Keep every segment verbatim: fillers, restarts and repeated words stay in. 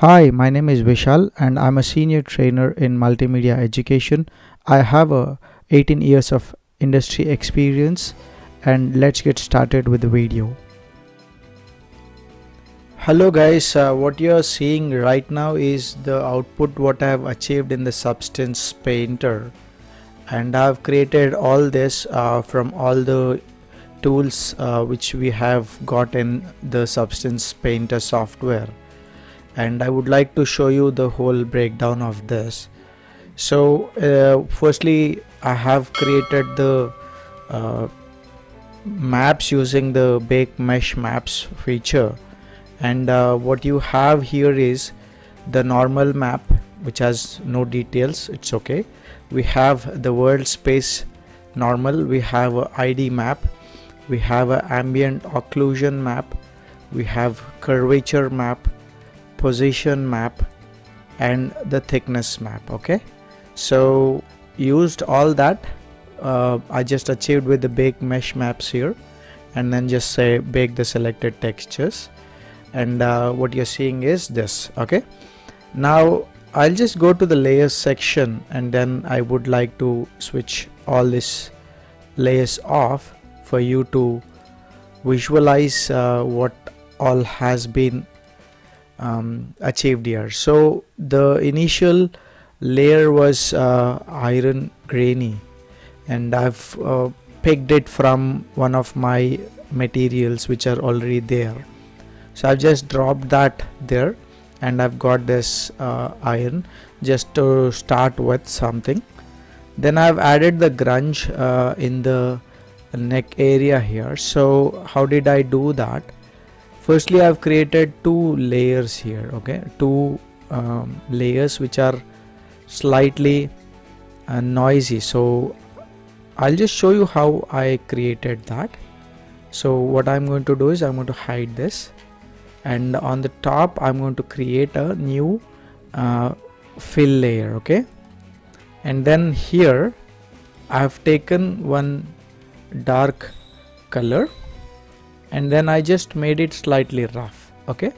Hi, my name is Vishal and I'm a senior trainer in multimedia education. I have uh, eighteen years of industry experience and let's get started with the video. Hello guys, uh, what you're seeing right now is the output what I have achieved in the Substance Painter, and I've created all this uh, from all the tools uh, which we have got in the Substance Painter software. And I would like to show you the whole breakdown of this. So uh, firstly, I have created the uh, maps using the Bake Mesh Maps feature, and uh, what you have here is the normal map which has no details. It's okay. We have the world space normal, we have a I D map, we have a ambient occlusion map, we have curvature map, position map, and the thickness map. Okay, so used all that uh, I just achieved with the Bake Mesh Maps here, and then just say bake the selected textures, and uh, what you're seeing is this. Okay, now I'll just go to the layers section, and then I would like to switch all these layers off for you to visualize uh, what all has been Um, achieved here. So the initial layer was uh, iron grainy, and I've uh, picked it from one of my materials which are already there. So I've just dropped that there, and I've got this uh, iron just to start with something. Then I've added the grunge uh, in the neck area here. So how did I do that? Firstly, I've created two layers here, okay, two um, layers which are slightly uh, noisy. So I'll just show you how I created that. So what I'm going to do is I'm going to hide this, and on the top I'm going to create a new uh, fill layer, okay. And then here I've taken one dark color, and then I just made it slightly rough, okay.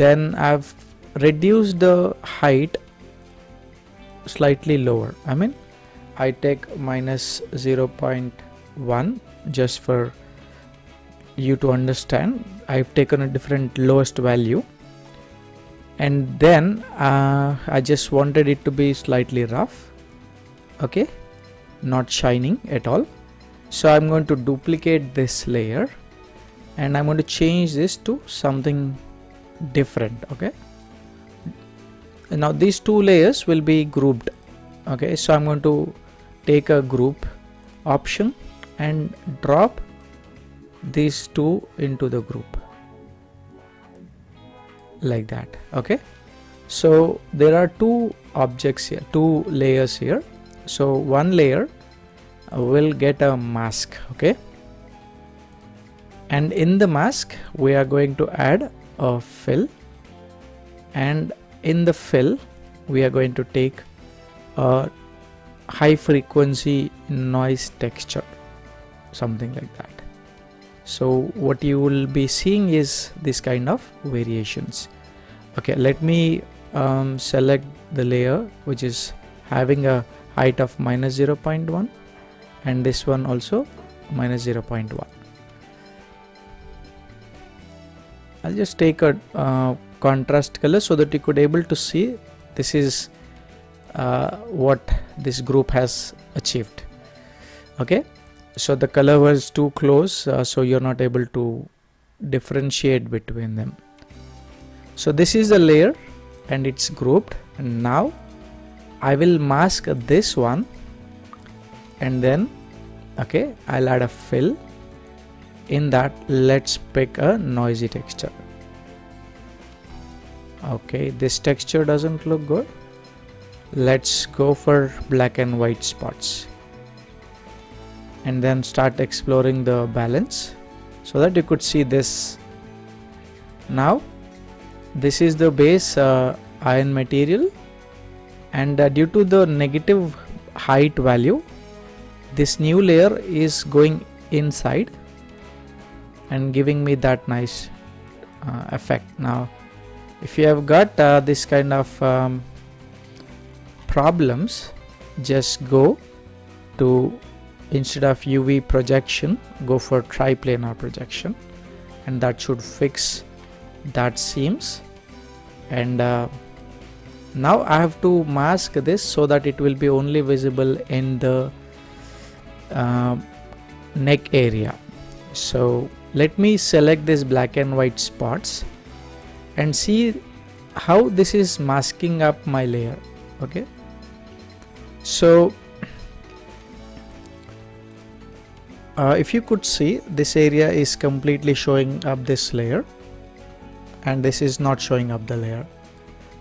Then I've reduced the height slightly lower. I mean, I take minus zero point one just for you to understand. I've taken a different lowest value, and then uh, I just wanted it to be slightly rough, okay, not shining at all. So I'm going to duplicate this layer, and I'm going to change this to something different, okay. Now these two layers will be grouped, okay. So I'm going to take a group option and drop these two into the group like that, okay. So there are two objects here, two layers here. So one layer will get a mask, okay, and in the mask we are going to add a fill, and in the fill we are going to take a high frequency noise texture, something like that. So what you will be seeing is this kind of variations, okay. Let me um, select the layer which is having a height of minus zero point one, and this one also minus zero point one. I'll just take a uh, contrast color so that you could able to see this is uh, what this group has achieved, okay. So the color was too close, uh, so you're not able to differentiate between them. So this is the layer and it's grouped, and now I will mask this one, and then okay, I'll add a fill. In that, let's pick a noisy texture, okay. This texture doesn't look good. Let's go for black and white spots, and then start exploring the balance so that you could see this. Now this is the base uh, iron material, and uh, due to the negative height value, this new layer is going inside and giving me that nice uh, effect. Now if you have got uh, this kind of um, problems, just go to, instead of U V projection, go for triplanar projection, and that should fix that seams. And uh, now I have to mask this so that it will be only visible in the uh, neck area. So let me select this black and white spots and see how this is masking up my layer. Okay, so uh, if you could see, this area is completely showing up this layer, and this is not showing up the layer.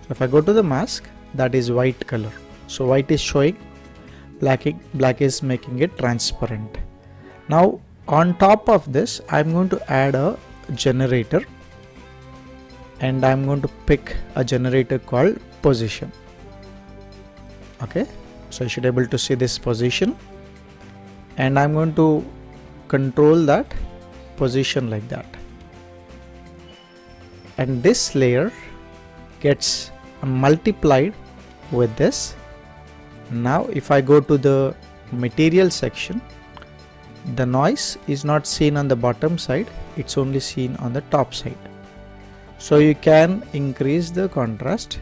So if I go to the mask, that is white color, so white is showing, black black is making it transparent. Now on top of this, I'm going to add a generator, and I'm going to pick a generator called position. Okay, so you should be able to see this position, and I'm going to control that position like that, and this layer gets multiplied with this. Now if I go to the material section, the noise is not seen on the bottom side, it's only seen on the top side. So you can increase the contrast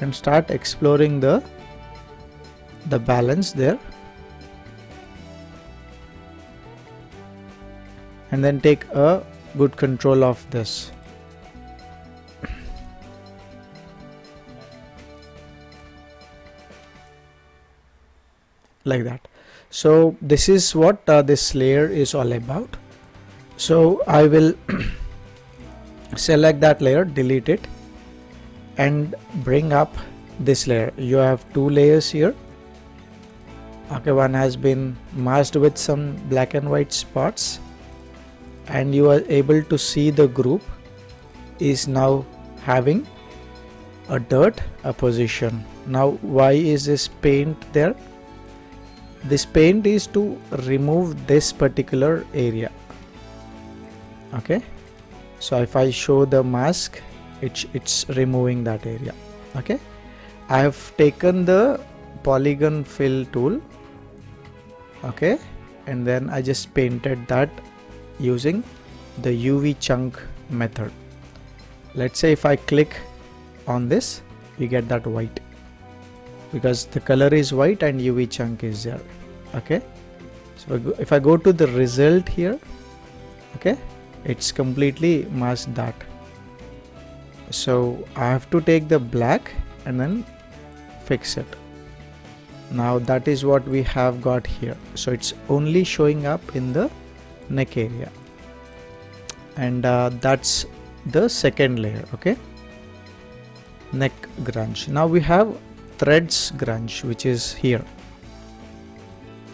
and start exploring the the balance there, and then take a good control of this. Like that. So this is what uh, this layer is all about. So I will select that layer, delete it, and bring up this layer. You have two layers here. Okay, one has been masked with some black and white spots, and you are able to see the group is now having a dirt, a position. Now why is this paint there? This paint is to remove this particular area. Okay, so if I show the mask, it's it's removing that area. Okay, I have taken the polygon fill tool. Okay, and then I just painted that using the U V chunk method. Let's say if I click on this, you get that white, because the color is white and U V chunk is there. Okay, so if I go to the result here, okay, it's completely masked that. So I have to take the black and then fix it. Now that is what we have got here. So it's only showing up in the neck area, and uh, that's the second layer. Okay, neck grunge. Now we have threads grunge, which is here.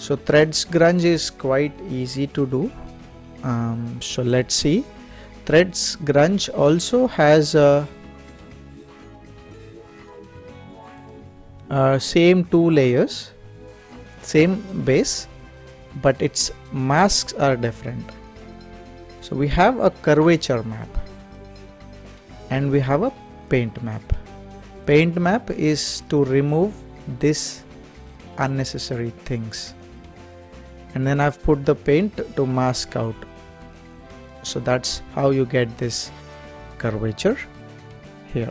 So threads grunge is quite easy to do. Um, so let's see, threads grunge also has a, a same two layers, same base, but its masks are different. So we have a curvature map and we have a paint map. Paint map is to remove this unnecessary things, and then I've put the paint to mask out. So that's how you get this curvature here.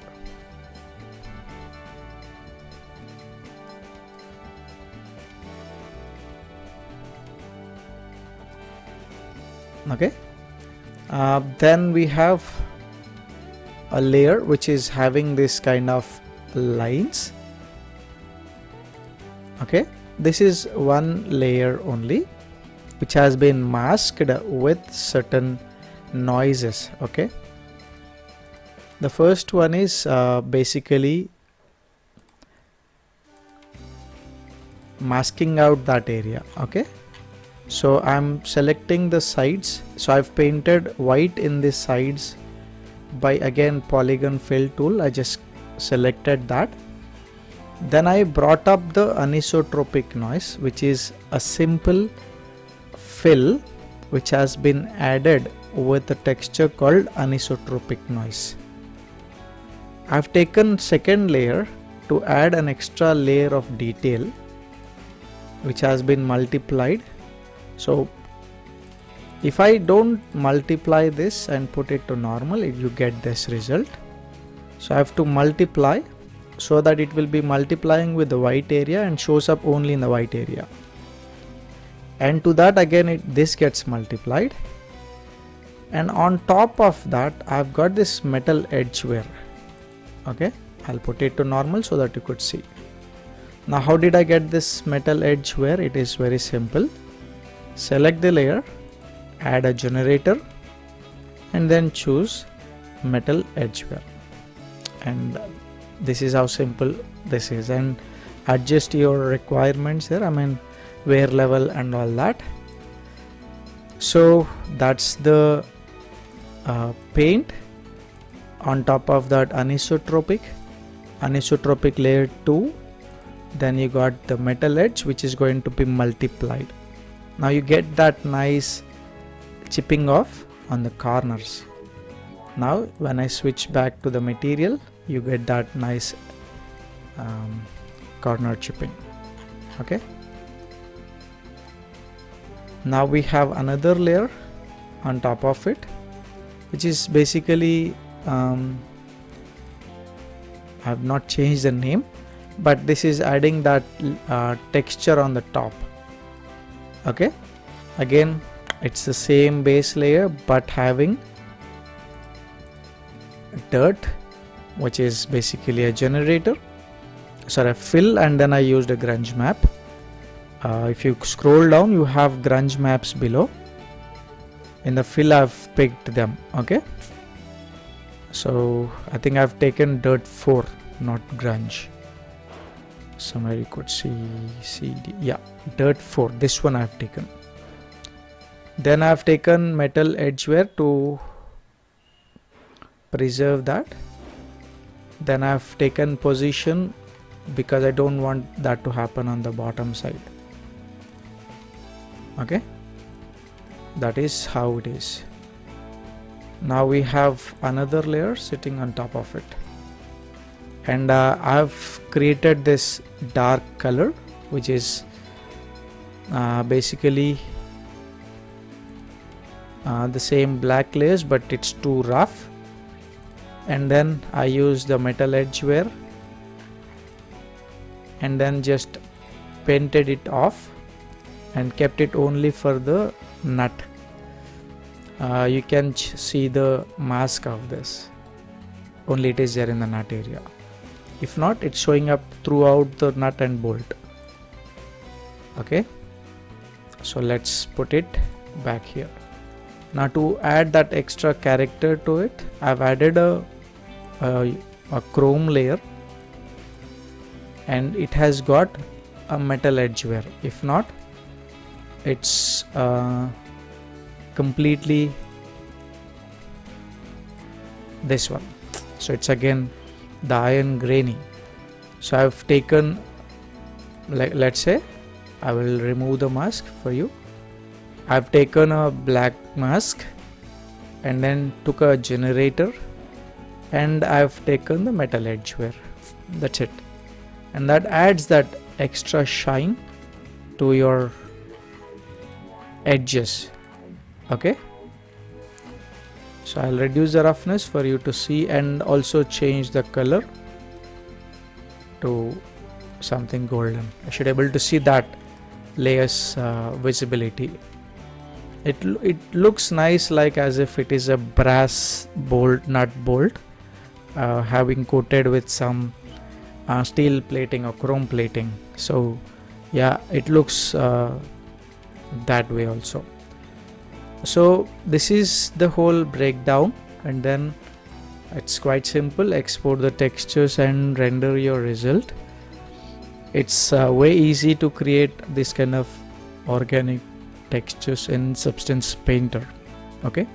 Okay, uh, then we have a layer which is having this kind of lines. Okay, this is one layer only which has been masked with certain noises. Okay, the first one is uh, basically masking out that area. Okay, so I'm selecting the sides. So I've painted white in the sides by again polygon fill tool. I just selected that. Then I brought up the anisotropic noise, which is a simple fill which has been added with a texture called anisotropic noise. I've taken second layer to add an extra layer of detail which has been multiplied. So if I don't multiply this and put it to normal, it, you get this result. So I have to multiply so that it will be multiplying with the white area and shows up only in the white area. And to that again it, this gets multiplied. And on top of that I've got this metal edge wear. Okay, I'll put it to normal so that you could see. Now how did I get this metal edge wear? It is very simple. Select the layer, add a generator and then choose metal edge wear. And this is how simple this is, and adjust your requirements here, I mean wear level and all that. So that's the uh, paint. On top of that anisotropic, anisotropic layer two, then you got the metal edge which is going to be multiplied. Now you get that nice chipping off on the corners. Now when I switch back to the material, you get that nice um, corner chipping. Okay. Now we have another layer on top of it, which is basically um, I have not changed the name, but this is adding that uh, texture on the top. Okay, again it's the same base layer but having dirt, which is basically a generator, sorry, a fill, and then I used a grunge map. Uh, if you scroll down, you have grunge maps below. In the fill I've picked them. Okay, so I think I've taken dirt four, not grunge. Somewhere you could see C D, yeah, dirt four, this one I've taken. Then I've taken metal edge wear to preserve that. Then I've taken position because I don't want that to happen on the bottom side. Okay, that is how it is. Now we have another layer sitting on top of it, and uh, I've created this dark color which is uh, basically uh, the same black layers, but it's too rough. And then I use the metal edge wear and then just painted it off and kept it only for the nut. Uh, you can see the mask of this, only it is there in the nut area. If not, it's showing up throughout the nut and bolt. Okay, so let's put it back here. Now to add that extra character to it, I've added a, a, a chrome layer, and it has got a metal edge wear. If not, it's uh, completely this one. So it's again the iron grainy. So I've taken, like, let's say I will remove the mask for you. I've taken a black mask and then took a generator, and I've taken the metal edge wear. That's it. And that adds that extra shine to your edges. Okay, so I'll reduce the roughness for you to see, and also change the color to something golden. I should be able to see that layer's uh, visibility. It, it looks nice, like as if it is a brass bolt, nut bolt, uh, having coated with some Uh, steel plating or chrome plating. So yeah, it looks uh, that way also. So this is the whole breakdown, and then it's quite simple. Export the textures and render your result. It's uh, way easy to create this kind of organic textures in Substance Painter. Okay.